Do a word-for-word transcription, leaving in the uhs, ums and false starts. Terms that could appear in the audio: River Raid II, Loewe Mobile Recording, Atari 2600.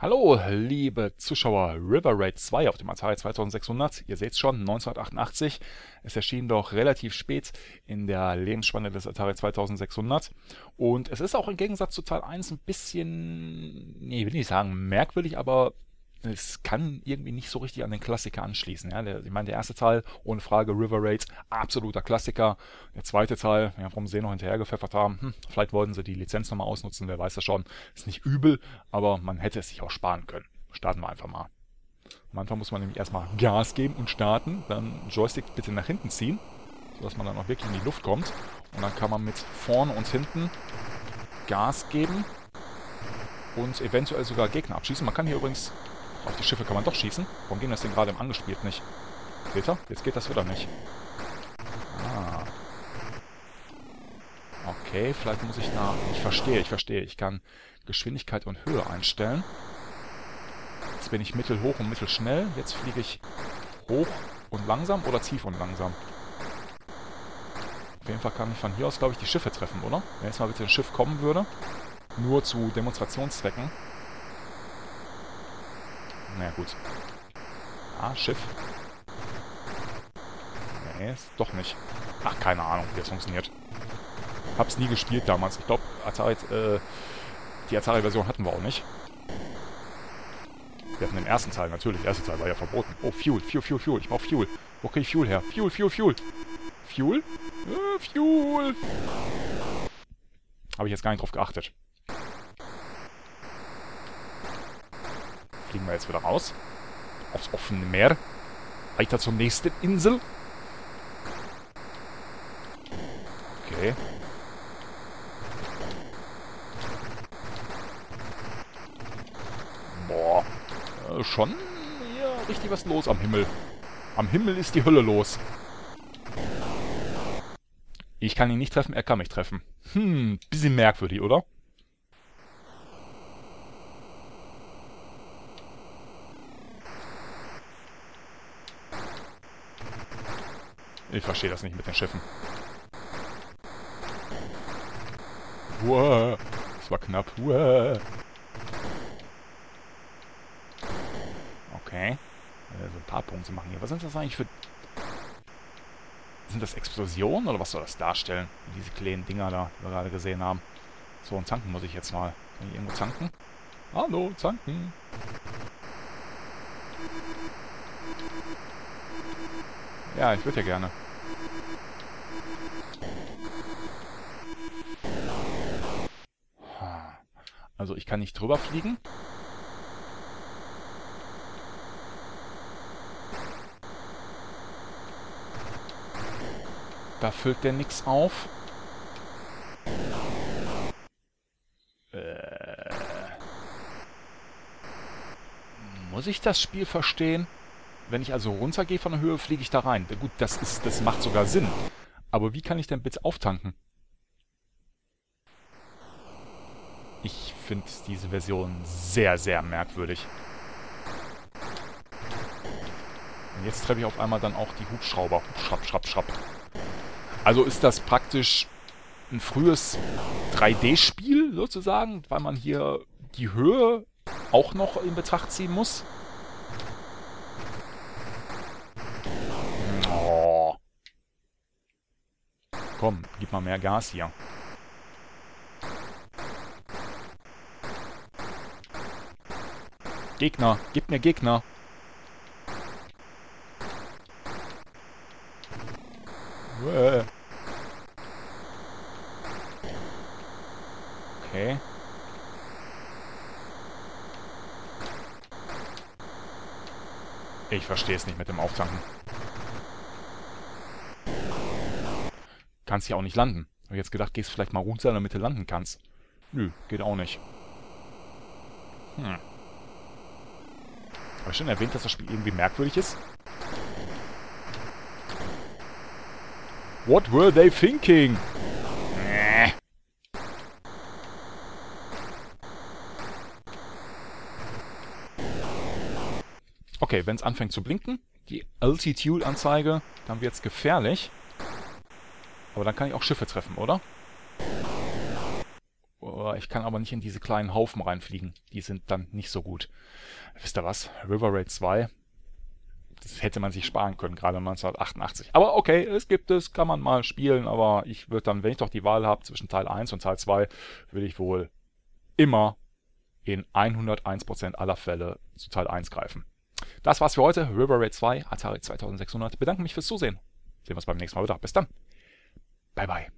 Hallo liebe Zuschauer, River Raid zwei auf dem Atari zweitausendsechshundert, ihr seht es schon, neunzehnhundertachtundachtzig, es erschien doch relativ spät in der Lebensspanne des Atari zweitausendsechshundert und es ist auch im Gegensatz zu Teil eins ein bisschen, nee, will nicht sagen merkwürdig, aber es kann irgendwie nicht so richtig an den Klassiker anschließen. Ja? Der, ich meine, der erste Teil, ohne Frage, River Raid, absoluter Klassiker. Der zweite Teil, ja, warum sie noch hinterhergepfeffert haben, hm, vielleicht wollten sie die Lizenz nochmal ausnutzen, wer weiß das schon. Ist nicht übel, aber man hätte es sich auch sparen können. Starten wir einfach mal. Am Anfang muss man nämlich erstmal Gas geben und starten, dann Joystick bitte nach hinten ziehen, sodass man dann auch wirklich in die Luft kommt. Und dann kann man mit vorne und hinten Gas geben und eventuell sogar Gegner abschießen. Man kann hier übrigens... Auf die Schiffe kann man doch schießen. Warum ging das denn gerade im Angespielt nicht? Seht ihr? Jetzt geht das wieder nicht. Ah. Okay, vielleicht muss ich da... Ich verstehe, ich verstehe. Ich kann Geschwindigkeit und Höhe einstellen. Jetzt bin ich mittelhoch und mittelschnell. Jetzt fliege ich hoch und langsam oder tief und langsam. Auf jeden Fall kann ich von hier aus, glaube ich, die Schiffe treffen, oder? Wenn jetzt mal bitte ein Schiff kommen würde. Nur zu Demonstrationszwecken. Na gut. Ah, Schiff. Nee, ist doch nicht. Ach, keine Ahnung, wie das funktioniert. Hab's nie gespielt damals. Ich glaube, Atari, äh, die Atari-Version hatten wir auch nicht. Wir hatten den ersten Teil, natürlich. Der erste Teil war ja verboten. Oh, Fuel, Fuel, Fuel, Fuel. Ich brauch Fuel. Wo krieg ich Fuel her? Fuel, Fuel, Fuel. Fuel? Äh, Fuel. Habe ich jetzt gar nicht drauf geachtet. Fliegen wir jetzt wieder raus. Aufs offene Meer. Weiter zur nächsten Insel. Okay. Boah. Äh, schon hier richtig was los am Himmel. Am Himmel ist die Hölle los. Ich kann ihn nicht treffen, er kann mich treffen. Hm, bisschen merkwürdig, oder? Ich verstehe das nicht mit den Schiffen. Wow, das war knapp. Wow. Okay. Also ein paar Punkte machen hier. Was sind das eigentlich für... Sind das Explosionen oder was soll das darstellen? Diese kleinen Dinger da, die wir gerade gesehen haben. So, und tanken muss ich jetzt mal. Kann ich irgendwo tanken? Hallo, tanken! Ja, ich würde ja gerne. Also ich kann nicht drüber fliegen. Da füllt der nichts auf. Äh. Muss ich das Spiel verstehen? Wenn ich also runtergehe von der Höhe, fliege ich da rein. Gut, das ist, das macht sogar Sinn. Aber wie kann ich denn bitte auftanken? Ich finde diese Version sehr, sehr merkwürdig. Und jetzt treffe ich auf einmal dann auch die Hubschrauber. Schrapp, schrapp, schrapp. Also ist das praktisch ein frühes drei D-Spiel sozusagen, weil man hier die Höhe auch noch in Betracht ziehen muss. Komm, gib mal mehr Gas hier. Gegner, gib mir Gegner. Uäh. Okay. Ich verstehe es nicht mit dem Auftanken. Kannst hier auch nicht landen. Hab jetzt gedacht, gehst vielleicht mal runter, damit du landen kannst. Nö, geht auch nicht. Hm. Habe ich schon erwähnt, dass das Spiel irgendwie merkwürdig ist? What were they thinking? Nee. Okay, wenn es anfängt zu blinken, die Altitude-Anzeige, dann wird es gefährlich. Aber dann kann ich auch Schiffe treffen, oder? Oh, Kamera. Ich kann aber nicht in diese kleinen Haufen reinfliegen. Die sind dann nicht so gut. Wisst ihr was? River Raid zwei. Das hätte man sich sparen können, gerade neunzehnhundertachtundachtzig. Aber okay, es gibt es, kann man mal spielen, aber ich würde dann, wenn ich doch die Wahl habe zwischen Teil eins und Teil zwei, würde ich wohl immer in hunderteins Prozent aller Fälle zu Teil eins greifen. Das war's für heute. River Raid zwei, Atari zweitausendsechshundert. Bedanke mich fürs Zusehen. Sehen wir uns beim nächsten Mal wieder. Bis dann. Bye, bye.